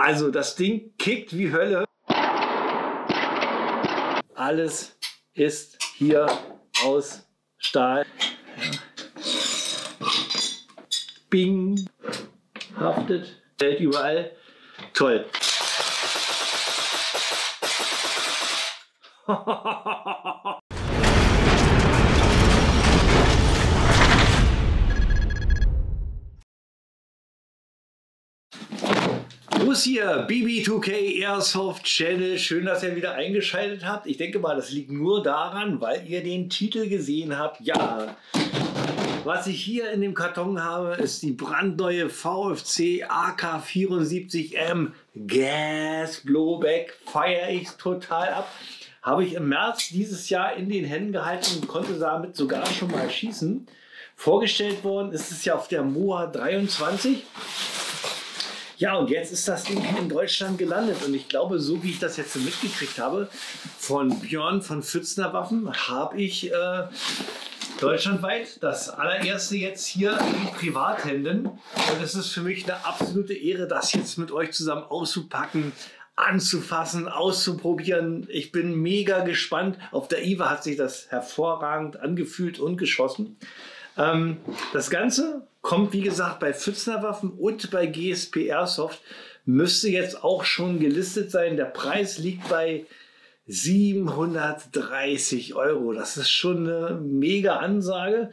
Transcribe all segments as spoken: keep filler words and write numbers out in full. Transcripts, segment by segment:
Also das Ding kickt wie Hölle. Alles ist hier aus Stahl. Bing. Haftet. Hält überall. Toll. Bruce hier, B B zwei K Airsoft-Channel. Schön, dass ihr wieder eingeschaltet habt. Ich denke mal, das liegt nur daran, weil ihr den Titel gesehen habt. Ja, was ich hier in dem Karton habe, ist die brandneue V F C A K vierundsiebzig M Gas Blowback. Feiere ich total ab. Habe ich im März dieses Jahr in den Händen gehalten und konnte damit sogar schon mal schießen. Vorgestellt worden ist es ja auf der M O A dreiundzwanzig. Ja, und jetzt ist das Ding in Deutschland gelandet und ich glaube, so wie ich das jetzt mitgekriegt habe, von Björn von Pfützner Waffen habe ich äh, deutschlandweit das allererste jetzt hier in Privathänden. Und es ist für mich eine absolute Ehre, das jetzt mit euch zusammen auszupacken, anzufassen, auszuprobieren. Ich bin mega gespannt. Auf der I W A hat sich das hervorragend angefühlt und geschossen. Ähm, das Ganze kommt, wie gesagt, bei Pfützner Waffen und bei G S P Airsoft. Müsste jetzt auch schon gelistet sein. Der Preis liegt bei siebenhundertdreißig Euro. Das ist schon eine mega Ansage.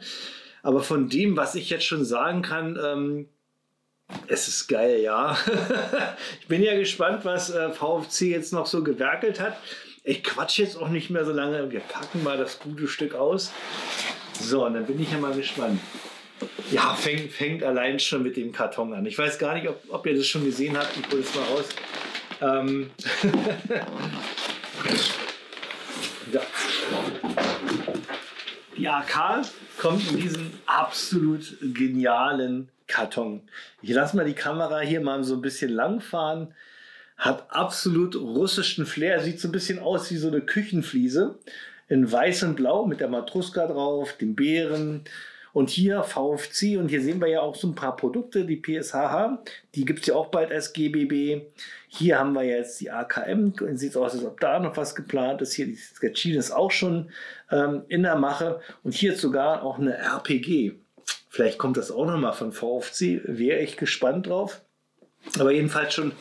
Aber von dem, was ich jetzt schon sagen kann, ähm, es ist geil, ja. Ich bin ja gespannt, was äh, V F C jetzt noch so gewerkelt hat. Ich quatsche jetzt auch nicht mehr so lange. Wir packen mal das gute Stück aus. So, und dann bin ich ja mal gespannt. Ja, fängt, fängt allein schon mit dem Karton an. Ich weiß gar nicht, ob, ob ihr das schon gesehen habt. Ich hole es mal raus. Ähm ja. Die A K kommt in diesen absolut genialen Karton. Ich lasse mal die Kamera hier mal so ein bisschen lang fahren. Hat absolut russischen Flair. Sieht so ein bisschen aus wie so eine Küchenfliese. In weiß und blau mit der Matruska drauf, dem Bären. Und hier V F C, und hier sehen wir ja auch so ein paar Produkte, die P S H haben. Die gibt es ja auch bald als G B B. Hier haben wir jetzt die A K M. Sieht es aus, als ob da noch was geplant ist. Hier die Sketchine ist auch schon ähm, in der Mache. Und hier ist sogar auch eine R P G. Vielleicht kommt das auch nochmal von V F C. Wäre ich gespannt drauf. Aber jedenfalls schon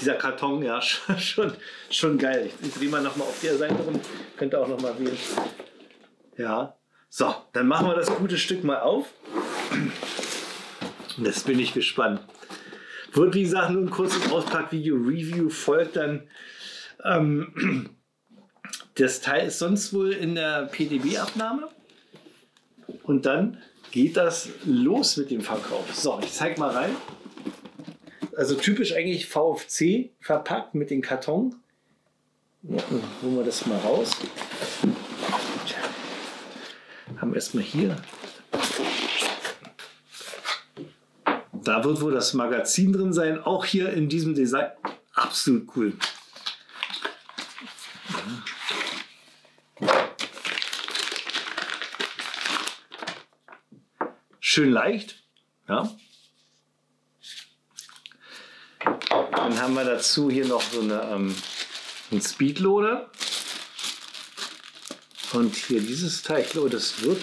dieser Karton, ja, schon, schon geil. Ich drehe mal nochmal auf der Seite rum. Könnt ihr auch nochmal sehen. Ja. So, dann machen wir das gute Stück mal auf. Und jetzt bin ich gespannt. Wird, wie gesagt, nur ein kurzes Auspackvideo-Review folgt dann. Ähm, das Teil ist sonst wohl in der P D B-Abnahme. Und dann geht das los mit dem Verkauf. So, ich zeig mal rein. Also typisch eigentlich V F C verpackt mit dem Karton. Ja, holen wir das mal raus. Haben wir erstmal hier. Da wird wohl das Magazin drin sein. Auch hier in diesem Design. Absolut cool. Schön leicht. Ja. Dann haben wir dazu hier noch so eine, ähm, einen Speedloader. Und hier dieses Teil, ich glaube, das wird,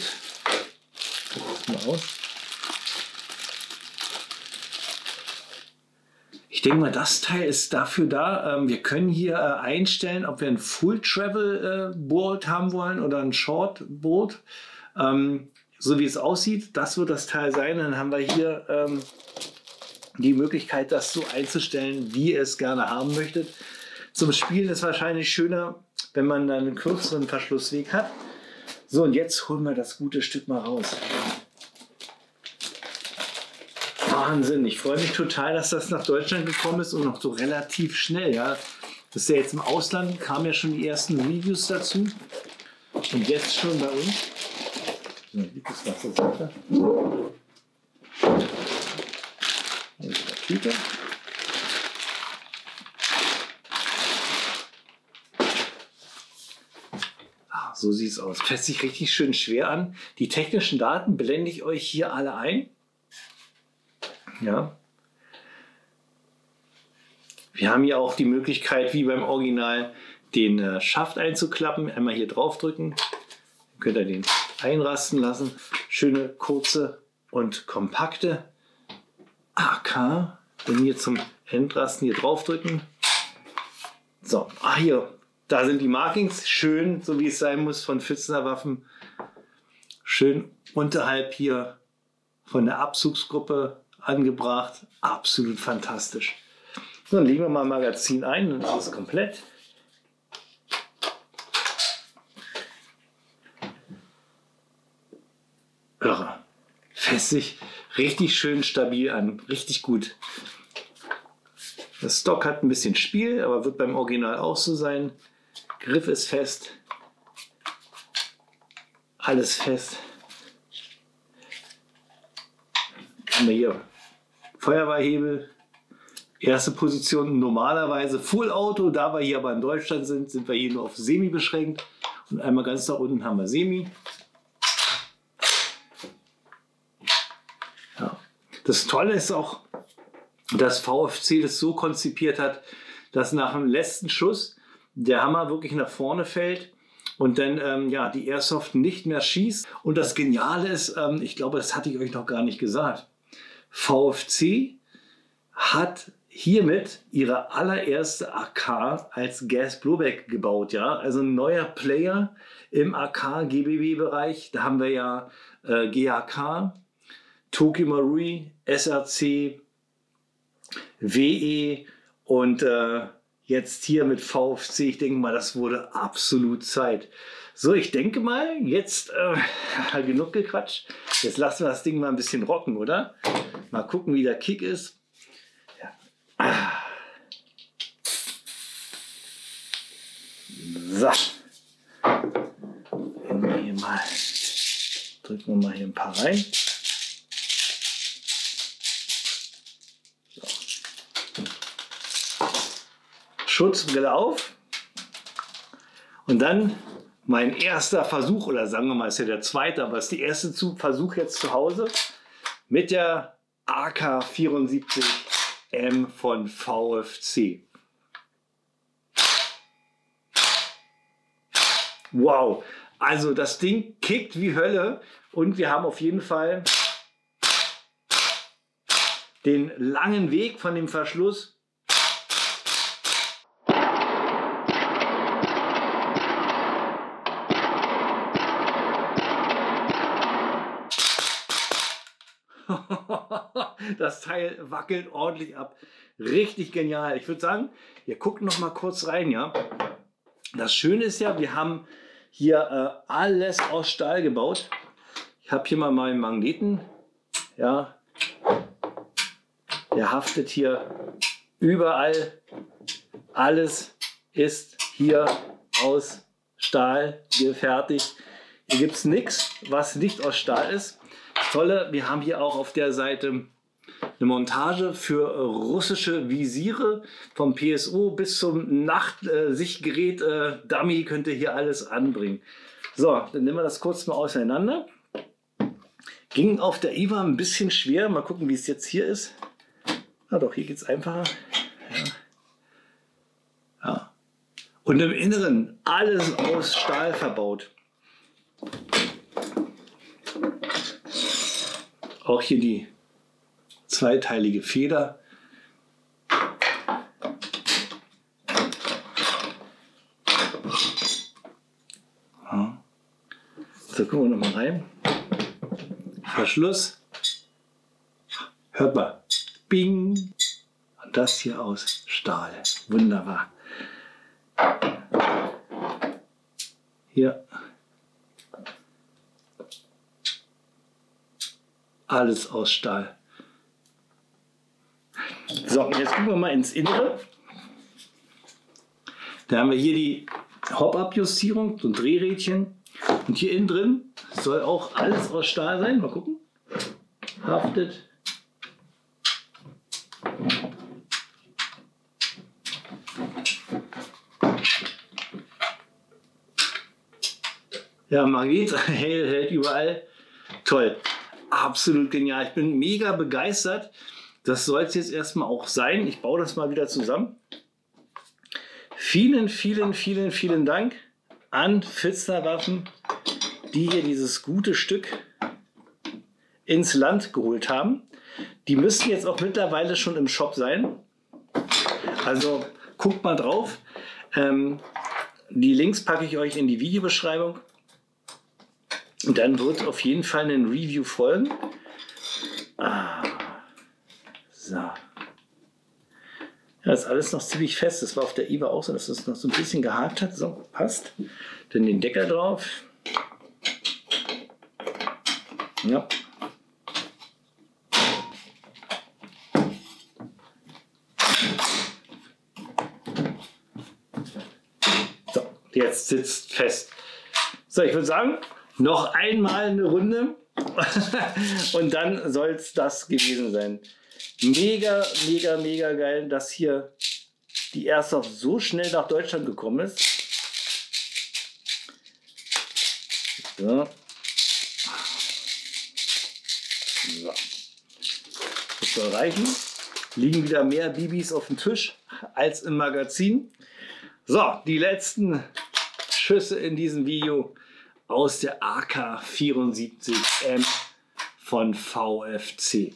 mal aus. Ich denke mal, das Teil ist dafür da. Wir können hier einstellen, ob wir ein Full Travel Bolt haben wollen oder ein Short Bolt. So wie es aussieht, das wird das Teil sein. Dann haben wir hier die Möglichkeit, das so einzustellen, wie ihr es gerne haben möchtet. Zum Spielen ist wahrscheinlich schöner, wenn man dann einen kürzeren Verschlussweg hat. So, und jetzt holen wir das gute Stück mal raus. Wahnsinn, ich freue mich total, dass das nach Deutschland gekommen ist und noch so relativ schnell. Ja. Das ist ja jetzt im Ausland, kamen ja schon die ersten Reviews dazu. Und jetzt schon bei uns. So, liegt das Wasser weiter. Und die Tüte. So sieht es aus. Fässt sich richtig schön schwer an. Die technischen Daten blende ich euch hier alle ein. Ja. Wir haben hier auch die Möglichkeit, wie beim Original, den äh, Schaft einzuklappen. Einmal hier drauf drücken. Dann könnt ihr den einrasten lassen. Schöne, kurze und kompakte A K. Dann hier zum Endrasten hier drauf drücken. So, ah, hier, da sind die Markings. Schön, so wie es sein muss, von Pfützner Waffen. Schön unterhalb hier von der Abzugsgruppe angebracht. Absolut fantastisch. So, dann legen wir mal Magazin ein und das ist komplett. Irre. Festig, richtig schön stabil an, richtig gut. Das Stock hat ein bisschen Spiel, aber wird beim Original auch so sein. Griff ist fest. Alles fest. Haben wir hier Feuerwehrhebel. Erste Position normalerweise Full Auto. Da wir hier aber in Deutschland sind, sind wir hier nur auf Semi beschränkt. Und einmal ganz nach unten haben wir Semi. Ja. Das Tolle ist auch, dass VfC das so konzipiert hat, dass nach dem letzten Schuss der Hammer wirklich nach vorne fällt und dann ähm, ja, die Airsoft nicht mehr schießt. Und das Geniale ist, ähm, ich glaube, das hatte ich euch noch gar nicht gesagt, VfC hat hiermit ihre allererste A K als Gas Blowback gebaut. Ja? Also ein neuer Player im A K G B B-Bereich. Da haben wir ja äh, G H K, Tokyo Marui, S R C, W E und äh, jetzt hier mit VfC, ich denke mal, das wurde absolut Zeit. So, ich denke mal, jetzt äh, genug gequatscht. Jetzt lassen wir das Ding mal ein bisschen rocken, oder? Mal gucken, wie der Kick ist. Ja. Ah. So. Wenn wir hier mal, drücken wir mal hier ein paar rein. Schutzbrille auf und dann mein erster Versuch, oder sagen wir mal, ist ja der zweite, aber es ist der erste Versuch jetzt zu Hause mit der A K vierundsiebzig M von VfC. Wow, also das Ding kickt wie Hölle und wir haben auf jeden Fall den langen Weg von dem Verschluss . Das Teil wackelt ordentlich ab. Richtig genial. Ich würde sagen, wir gucken noch mal kurz rein. Ja? Das Schöne ist ja, wir haben hier äh, alles aus Stahl gebaut. Ich habe hier mal meinen Magneten. Ja. Der haftet hier überall. Alles ist hier aus Stahl gefertigt. Hier gibt es nichts, was nicht aus Stahl ist. Tolle, wir haben hier auch auf der Seite eine Montage für russische Visiere, vom P S O bis zum Nachtsichtgerät äh, Dummy könnt ihr hier alles anbringen. So, dann nehmen wir das kurz mal auseinander. Ging auf der I W A ein bisschen schwer, mal gucken, wie es jetzt hier ist. Na doch, hier geht es einfacher. Ja. Ja. Und im Inneren alles aus Stahl verbaut. Auch hier die zweiteilige Feder. Ja. So, gucken wir noch mal rein. Verschluss. Hört mal. Bing. Und das hier aus Stahl. Wunderbar. Hier. Alles aus Stahl. So, jetzt gucken wir mal ins Innere. Da haben wir hier die Hop-Up-Justierung, so ein Drehrädchen. Und hier innen drin soll auch alles aus Stahl sein. Mal gucken. Haftet. Ja, Magnet hält überall. Toll. Absolut genial. Ich bin mega begeistert. Das soll es jetzt erstmal auch sein. Ich baue das mal wieder zusammen. Vielen, vielen, vielen, vielen Dank an Pfützner Waffen, die hier dieses gute Stück ins Land geholt haben. Die müssen jetzt auch mittlerweile schon im Shop sein. Also guckt mal drauf. Ähm, die Links packe ich euch in die Videobeschreibung. Und dann wird auf jeden Fall ein Review folgen. Ah, so. Ja, das ist alles noch ziemlich fest. Das war auf der I W A auch so, dass es noch so ein bisschen gehakt hat. So, passt. Dann den Deckel drauf. Ja. So, jetzt sitzt fest. So, ich würde sagen, noch einmal eine Runde und dann soll es das gewesen sein. Mega, mega, mega geil, dass hier die Airsoft so schnell nach Deutschland gekommen ist. So. So. Das soll reichen. Liegen wieder mehr B Bs auf dem Tisch als im Magazin. So, die letzten Schüsse in diesem Video aus der A K vierundsiebzig M von V F C.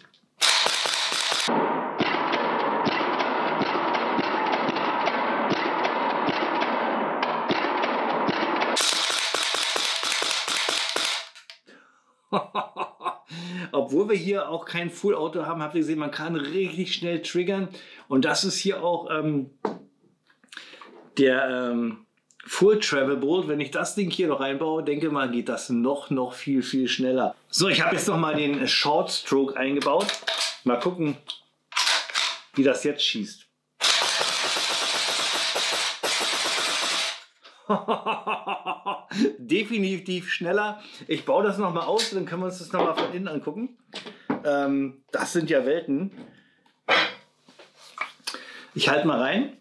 Obwohl wir hier auch kein Full-Auto haben, habt ihr gesehen, man kann richtig schnell triggern. Und das ist hier auch ähm, der ähm, Full Travel Bolt. Wenn ich das Ding hier noch einbaue, denke mal, geht das noch, noch viel, viel schneller. So, ich habe jetzt noch mal den Short Stroke eingebaut. Mal gucken, wie das jetzt schießt. Definitiv schneller. Ich baue das noch mal aus, dann können wir uns das noch mal von innen angucken. Ähm, das sind ja Welten. Ich halte mal rein.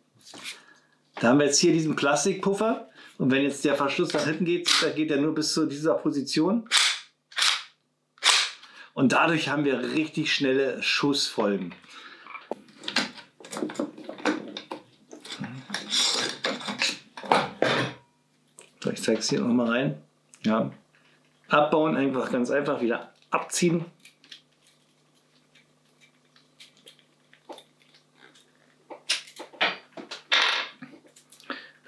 Da haben wir jetzt hier diesen Plastikpuffer und wenn jetzt der Verschluss nach hinten geht, dann geht er nur bis zu dieser Position. Und dadurch haben wir richtig schnelle Schussfolgen. So, ich zeige es hier nochmal rein. Ja. Abbauen, einfach ganz einfach wieder abziehen.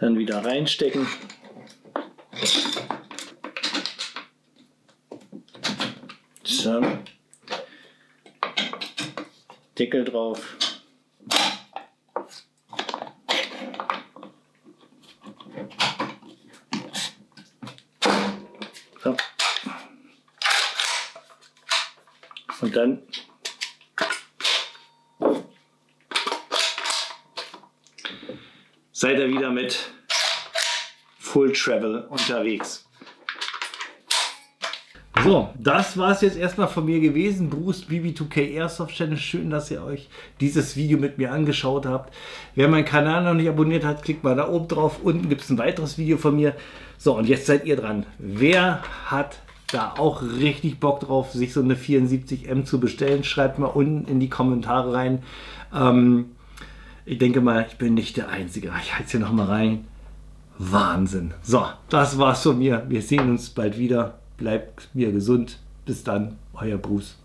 Dann wieder reinstecken. So. Deckel drauf. So. Und dann seid ihr wieder mit Full Travel unterwegs. So, das war es jetzt erstmal von mir gewesen. Bruce, B B zwei K Airsoft-Channel. Schön, dass ihr euch dieses Video mit mir angeschaut habt. Wer meinen Kanal noch nicht abonniert hat, klickt mal da oben drauf. Unten gibt es ein weiteres Video von mir. So, und jetzt seid ihr dran. Wer hat da auch richtig Bock drauf, sich so eine vierundsiebzig M zu bestellen? Schreibt mal unten in die Kommentare rein. Ähm, Ich denke mal, ich bin nicht der Einzige. Ich halte es hier nochmal rein. Wahnsinn. So, das war's von mir. Wir sehen uns bald wieder. Bleibt mir gesund. Bis dann, euer Bruce.